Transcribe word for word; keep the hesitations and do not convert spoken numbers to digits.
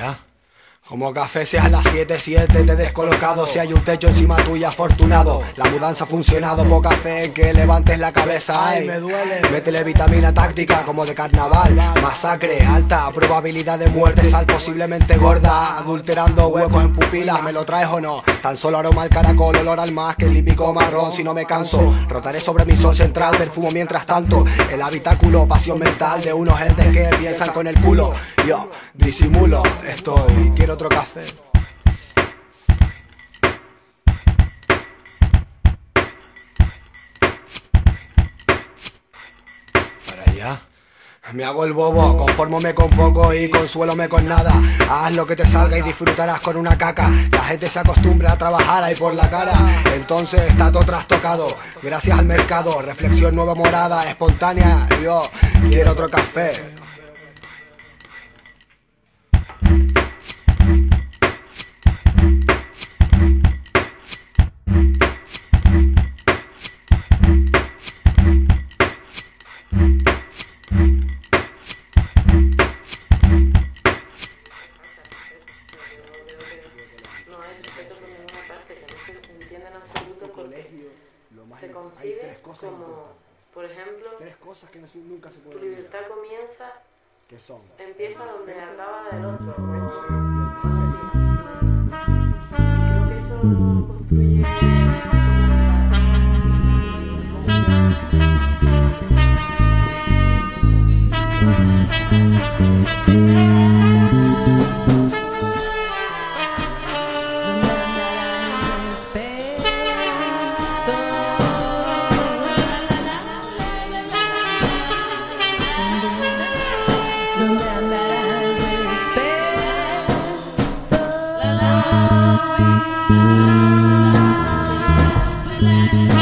ya. Como café seas las siete siete, te descolocado. Si hay un techo encima tuya, afortunado. La mudanza ha funcionado, poca fe en que levantes la cabeza. Ay, me duele. Métele vitamina táctica como de carnaval. Masacre, alta probabilidad de muerte. Sal posiblemente gorda, adulterando huecos en pupilas. ¿Me lo traes o no? Tan solo aroma al caracol, olor al más que el lípico marrón. Si no me canso, rotaré sobre mi sol central. Perfumo mientras tanto el habitáculo. Pasión mental de unos gentes que piensan con el culo. Yo disimulo, estoy, quiero otro café. Para allá. Me hago el bobo, conformome con poco y consuélome con nada. Haz lo que te salga y disfrutarás con una caca. La gente se acostumbra a trabajar ahí por la cara. Entonces está todo trastocado. Gracias al mercado, reflexión nueva morada, espontánea. Yo quiero otro café. Se concibe hay tres cosas como, por ejemplo, tres cosas que no, nunca se pueden tu libertad olvidar. Comienza, que son, empieza el donde respeto, acaba del otro. El respeto, el respeto. Creo que eso lo construye. Thank you.